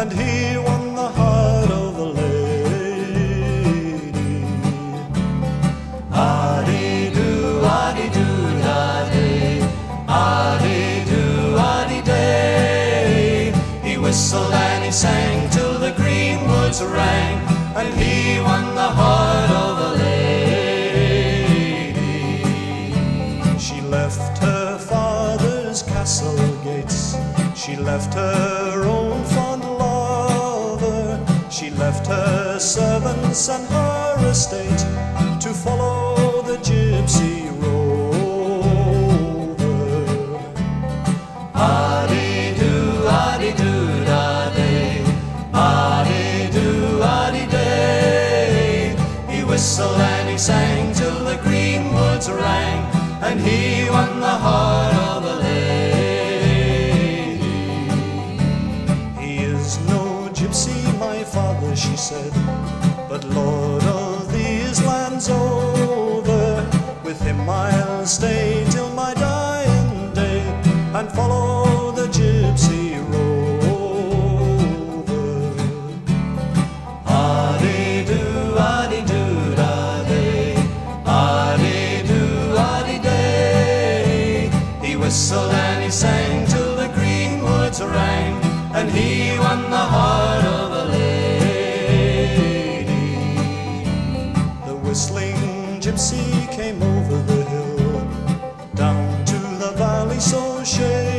and he won the heart of the lady. A-dee-doo, a-dee-doo, da-dee, a-dee-doo, a-dee-day. He whistled and he sang till the green woods rang, and he won the heart of the lady. She left her father's castle gates, she left her own fond lover, she left her servants and her estate to follow the gypsy rover. A-dee-doo, a-dee-doo, da-day, a-dee-doo, a-dee-day. He whistled and he sang till the green woods rang, and he won the heart of the lady. "Father," she said, "but lord of these lands over, with him I'll stay till my dying day, and follow the gypsy rover." A-dee-doo, a-dee-doo, da-dee, a-dee-doo, a-dee-day. He whistled and he sang till the green woods rang, and he won the heart of the lady. Whistling gypsy came over the hill, down to the valley so shady.